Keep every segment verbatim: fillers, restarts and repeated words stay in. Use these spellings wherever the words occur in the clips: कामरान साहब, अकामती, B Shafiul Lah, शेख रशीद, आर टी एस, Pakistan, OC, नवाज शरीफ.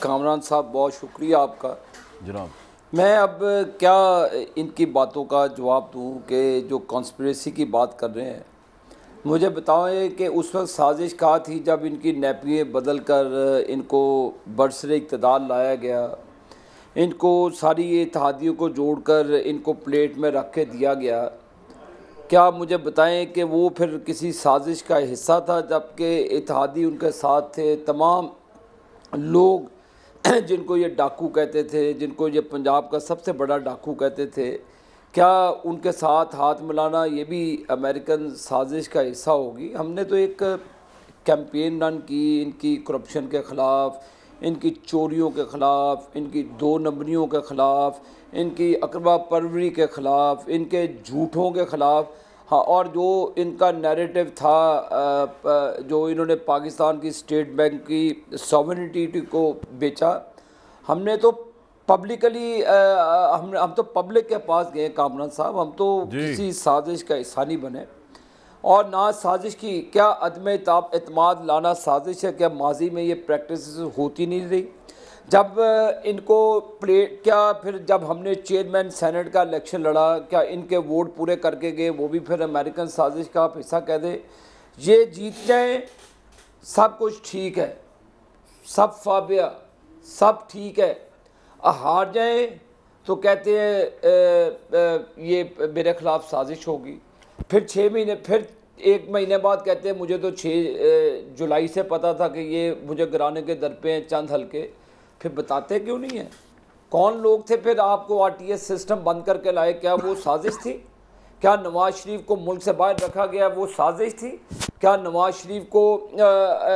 कामरान साहब, बहुत शुक्रिया आपका जनाब। मैं अब क्या इनकी बातों का जवाब दूं कि जो कॉन्स्पिरेसी की बात कर रहे हैं, मुझे बताएं कि उस वक्त साजिश कहा थी जब इनकी नैपकिन बदल कर इनको बरसरे इक़्तिदार लाया गया, इनको सारी इत्तेहादियों को जोड़कर इनको प्लेट में रख के दिया गया। क्या मुझे बताएं कि वो फिर किसी साजिश का हिस्सा था, जबकि इत्तेहादी उनके साथ थे। तमाम लोग जिनको ये डाकू कहते थे, जिनको ये पंजाब का सबसे बड़ा डाकू कहते थे, क्या उनके साथ हाथ मिलाना ये भी अमेरिकन साजिश का हिस्सा होगी। हमने तो एक कैंपेन रन की इनकी करप्शन के ख़िलाफ़, इनकी चोरियों के ख़िलाफ़, इनकी दो नंबरियों के ख़िलाफ़, इनकी अकरबा परवरी के ख़िलाफ़, इनके झूठों के ख़िलाफ़। हाँ, और जो इनका नैरेटिव था जो इन्होंने पाकिस्तान की स्टेट बैंक की सॉवरेनिटी को बेचा, हमने तो पब्लिकली हम हम तो पब्लिक के पास गए कामरान साहब, हम तो किसी साजिश का हिस्सा नहीं बने। और ना साजिश की क्या अदम एतमाद लाना साजिश है? क्या माजी में ये प्रैक्टिस होती नहीं रही? जब इनको प्लेट क्या फिर जब हमने चेयरमैन सेनेट का इलेक्शन लड़ा, क्या इनके वोट पूरे करके गए? वो भी फिर अमेरिकन साजिश का आप हिस्सा कह दे। ये जीत जाए सब कुछ ठीक है, सब फाबिया सब ठीक है, हार जाए तो कहते हैं ये मेरे ख़िलाफ़ साजिश होगी। फिर छः महीने फिर एक महीने बाद कहते हैं मुझे तो छः जुलाई से पता था कि ये मुझे गिराने के दर पे हैं चंद हल्के। फिर बताते क्यों नहीं है कौन लोग थे? फिर आपको आर टी एस सिस्टम बंद करके लाए, क्या वो साजिश थी? क्या नवाज शरीफ को मुल्क से बाहर रखा गया, वो साजिश थी? क्या नवाज शरीफ को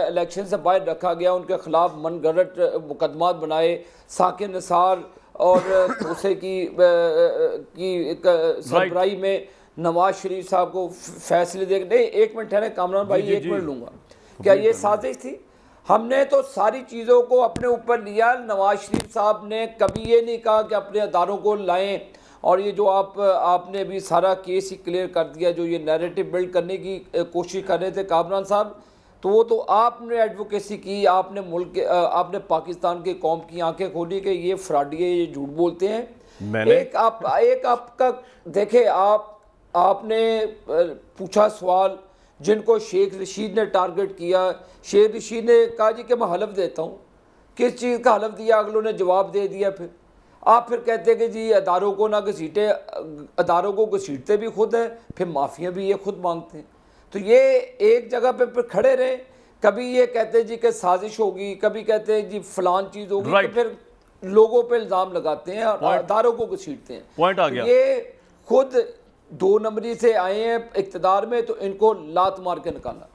इलेक्शन से बाहर रखा गया, उनके ख़िलाफ़ मनगढ़ंत मुकदमा बनाए, साकिन निसार और उसे की, की सरबराही में नवाज शरीफ साहब को फैसले देख नहीं एक मिनट ठहरे कामरान भाई, एक मिनट लूँगा। क्या ये साजिश थी? हमने तो सारी चीज़ों को अपने ऊपर लिया। नवाज शरीफ साहब ने कभी ये नहीं कहा कि अपने अदारों को लाएं, और ये जो आप आपने अभी सारा केस ही क्लियर कर दिया, जो ये नैरेटिव बिल्ड करने की कोशिश कर रहे थे कामरान साहब, तो वो तो आपने एडवोकेसी की, आपने मुल्क आपने पाकिस्तान के कौम की आंखें खोली कि ये फ्राडिये, ये झूठ बोलते हैं। एक आप एक आपका देखे, आप आपने पूछा सवाल जिनको शेख रशीद ने टारगेट किया। शेख रशीद ने कहा जी कि मैं हलफ देता हूँ, किस चीज़ का हलफ दिया? अगलों ने जवाब दे दिया। फिर आप फिर कहते हैं कि जी अदारों को ना घसीटे, अदारों को घसीटते भी खुद हैं, फिर माफ़िया भी ये खुद मांगते हैं। तो ये एक जगह पे फिर खड़े रहे, कभी ये कहते हैं जी कि साजिश होगी, कभी कहते हैं जी फलान चीज़ होगी, right. तो फिर लोगों पर इल्ज़ाम लगाते हैं और अदारों को घसीटते हैं। पॉइंट आ गया। ये खुद दो नंबरी से आए हैं इक़्तिदार में, तो इनको लात मार के निकाला।